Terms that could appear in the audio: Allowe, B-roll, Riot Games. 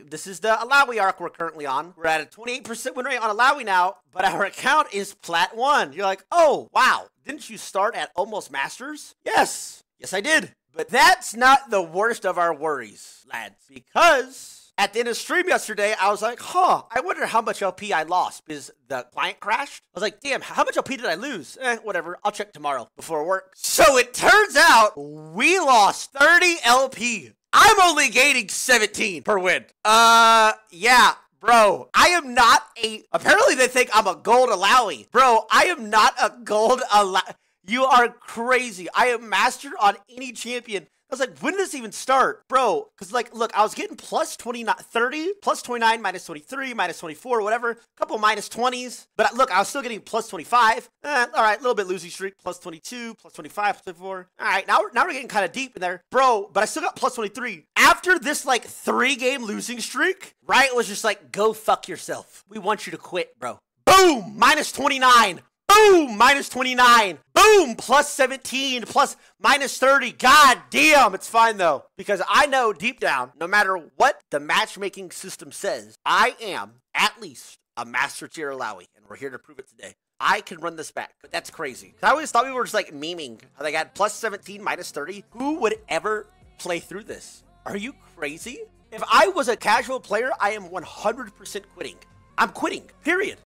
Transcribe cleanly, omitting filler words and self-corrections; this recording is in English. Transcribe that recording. This is the Allowe arc we're currently on. We're at a 28% win rate on Allowe now, but our account is plat 1. You're like, oh, wow. Didn't you start at almost masters? Yes. Yes, I did. But that's not the worst of our worries, lads, because at the end of the stream yesterday, I was like, huh, I wonder how much LP I lost because the client crashed. I was like, damn, how much LP did I lose? Whatever. I'll check tomorrow before work. So it turns out we lost 30 LP. I'm only gaining 17 per win. Yeah. Bro, I am not a... Apparently they think I'm a gold Allowe. Bro, I am not a gold Allowe. You are crazy. I am mastered on any champion. I was like, when did this even start? Bro, because, like, look, I was getting plus 29, 30, plus 29, minus 23, minus 24, whatever. A couple minus 20s. But, look, I was still getting plus 25. All right, a little bit losing streak. Plus 22, plus 25, plus 24. All right, now we're getting kind of deep in there. Bro, but I still got plus 23. After this, like, 3-game losing streak, Riot was just like, go fuck yourself. We want you to quit, bro. Boom! Minus 29. Boom! Minus 29. Boom! Plus 17, plus minus 30. God damn, it's fine though. Because I know deep down, no matter what the matchmaking system says, I am at least a master tier Allowe, and we're here to prove it today. I can run this back, but that's crazy. I always thought we were just like memeing. Like I had plus 17, minus 30. Who would ever play through this? Are you crazy? If I was a casual player, I am 100% quitting. I'm quitting, period.